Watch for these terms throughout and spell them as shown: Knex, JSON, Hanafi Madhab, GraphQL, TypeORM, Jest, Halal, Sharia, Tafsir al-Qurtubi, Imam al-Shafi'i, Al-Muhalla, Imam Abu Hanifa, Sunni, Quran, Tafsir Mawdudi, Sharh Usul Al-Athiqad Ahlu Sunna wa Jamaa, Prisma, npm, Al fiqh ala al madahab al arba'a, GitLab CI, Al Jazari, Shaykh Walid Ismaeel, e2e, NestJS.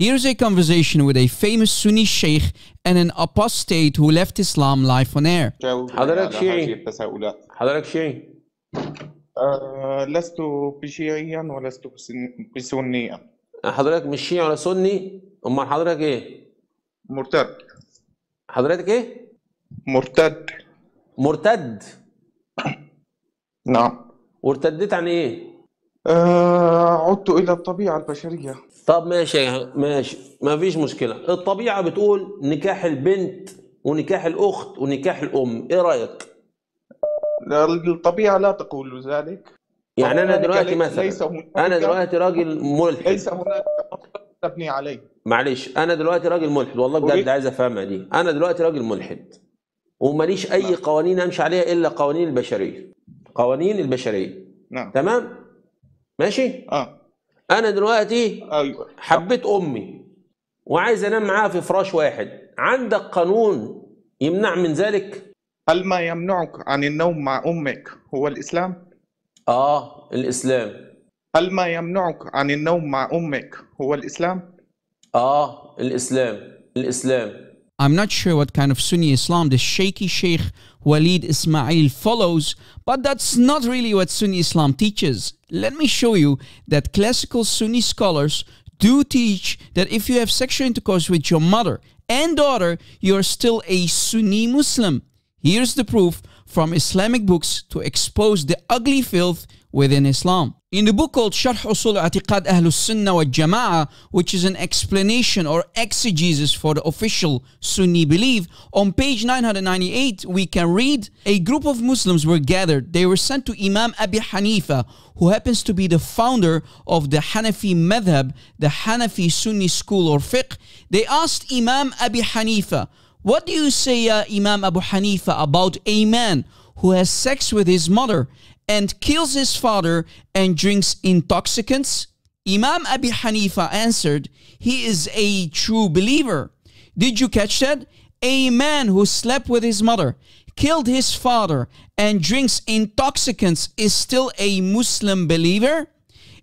Here's a conversation with a famous Sunni sheikh and an apostate who left Islam live on air. لست بشيعيا ولست بسنيا. حضرتك مش شيعي ولا سني؟ أمال حضرتك إيه؟ مرتد. حضرتك إيه؟ مرتد. مرتد. نعم. وارتدت عن إيه؟ عدت إلى الطبيعة البشرية. طب ماشي ماشي ما فيش مشكلة، الطبيعة بتقول نكاح البنت ونكاح الأخت ونكاح الأم، إيه رأيك؟ الطبيعة لا تقول ذلك. يعني أنا دلوقتي مثلا أنا دلوقتي راجل ملحد، ليس هناك تبني عليه. معلش أنا دلوقتي راجل ملحد والله بجد عايز أفهمها دي، أنا دلوقتي راجل ملحد وماليش أي قوانين أمشي عليها إلا قوانين البشرية. قوانين البشرية. نعم. تمام؟ ماشي؟ أنا دلوقتي حبيت أمي وعايز أنام معاها في فراش واحد، عندك قانون يمنع من ذلك؟ هل ما يمنعك عن النوم مع أمك هو الإسلام؟ الإسلام. هل ما يمنعك عن النوم مع أمك هو الإسلام؟ الإسلام. الإسلام. I'm not sure what kind of Sunni Islam this shaky Shaykh Walid Ismaeel follows, but that's not really what Sunni Islam teaches. Let me show you that classical Sunni scholars do teach that if you have sexual intercourse with your mother and daughter, you are still a Sunni Muslim. Here's the proof from Islamic books to expose the ugly filth within Islam. In the book called Sharh Usul Al-Athiqad Ahlu Sunna wa Jamaa, which is an explanation or exegesis for the official Sunni belief, on page 998 we can read, a group of Muslims were gathered. They were sent to Imam Abu Hanifa, who happens to be the founder of the Hanafi Madhab, the Hanafi Sunni school or fiqh. They asked Imam Abu Hanifa, what do you say, Imam Abu Hanifa, about a man who has sex with his mother and kills his father and drinks intoxicants? Imam Abu Hanifa answered, he is a true believer. Did you catch that? A man who slept with his mother, killed his father, and drinks intoxicants is still a Muslim believer?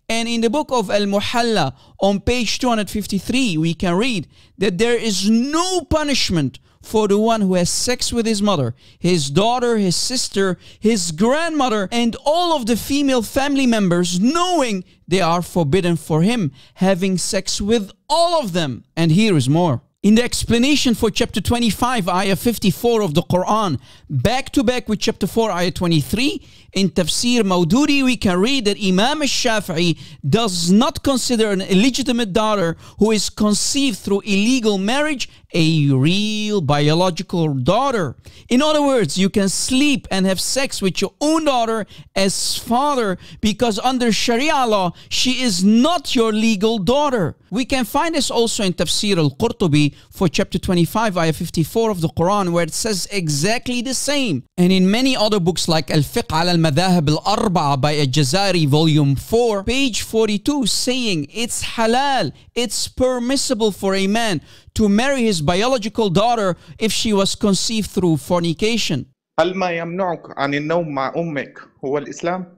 And in the book of Al-Muhalla, on page 253, we can read that there is no punishment for the one who has sex with his mother, his daughter, his sister, his grandmother, and all of the female family members, knowing they are forbidden for him, having sex with all of them. And here is more. In the explanation for chapter 25, ayah 54 of the Quran, back to back with chapter 4, ayah 23, in Tafsir Mawdudi, we can read that Imam al-Shafi'i does not consider an illegitimate daughter who is conceived through illegal marriage a real biological daughter. In other words, you can sleep and have sex with your own daughter as father because under Sharia law, she is not your legal daughter. We can find this also in Tafsir al-Qurtubi for chapter 25, ayah 54 of the Quran, where it says exactly the same. And in many other books like Al fiqh ala al madahab al arba'a by Al Jazari, volume 4, page 42, saying it's halal, it's permissible for a man to marry his biological daughter if she was conceived through fornication. هل ما يمنعك عن النوم مع أمك هو الإسلام؟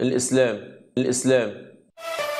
الإسلام. الإسلام.